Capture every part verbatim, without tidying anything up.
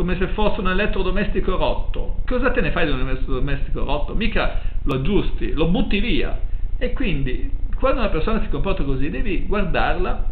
come se fosse un elettrodomestico rotto. Cosa te ne fai di un elettrodomestico rotto? Mica lo aggiusti, lo butti via. E quindi quando una persona si comporta così devi guardarla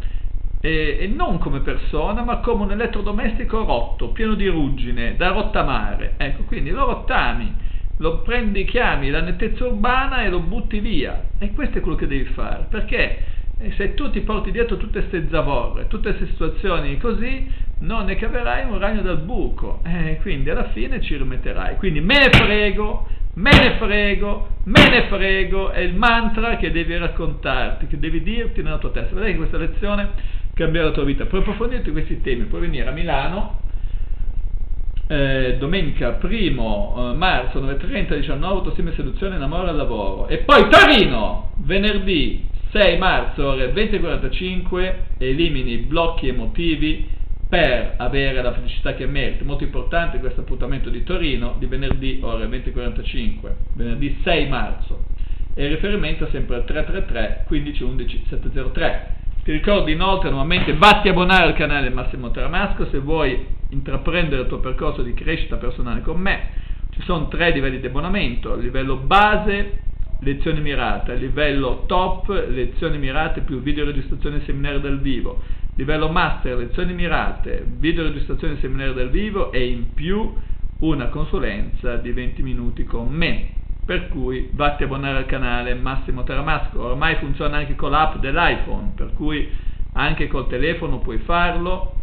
e, e non come persona, ma come un elettrodomestico rotto, pieno di ruggine, da rottamare. Ecco, quindi lo rottami, lo prendi, chiami la nettezza urbana e lo butti via. E questo è quello che devi fare, perché se tu ti porti dietro tutte queste zavorre, tutte queste situazioni così, non ne caverai un ragno dal buco, e quindi alla fine ci rimetterai. Quindi me ne frego, me ne frego, me ne frego è il mantra che devi raccontarti, che devi dirti nella tua testa. Vedrai che questa lezione cambierà la tua vita. Per approfondire questi temi puoi venire a Milano Eh, domenica primo eh, marzo nove e trenta, diciannove, Seme Seduzione, Innamora al Lavoro, e poi Torino venerdì sei marzo ore venti e quarantacinque, elimini blocchi emotivi per avere la felicità che meriti. Molto importante questo appuntamento di Torino di venerdì ore venti e quarantacinque, venerdì sei marzo, e riferimento sempre al tre tre tre, uno cinque uno uno, sette zero tre. Ti ricordo inoltre nuovamente, vatti abbonare al canale Massimo Taramasco se vuoi intraprendere il tuo percorso di crescita personale con me. Ci sono tre livelli di abbonamento: livello base, lezioni mirate; livello top, lezioni mirate più videoregistrazione seminario dal vivo; livello master, lezioni mirate, videoregistrazione seminario dal vivo e in più una consulenza di venti minuti con me. Per cui vatti abbonare al canale Massimo Taramasco. Ormai funziona anche con l'app dell'iPhone, per cui anche col telefono puoi farlo,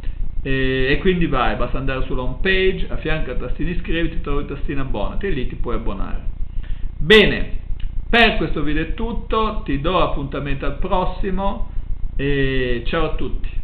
e, e quindi vai, basta andare sulla home page, a fianco al tastino iscriviti trovi il tastino abbonati e lì ti puoi abbonare. Bene, per questo video è tutto, ti do appuntamento al prossimo e ciao a tutti.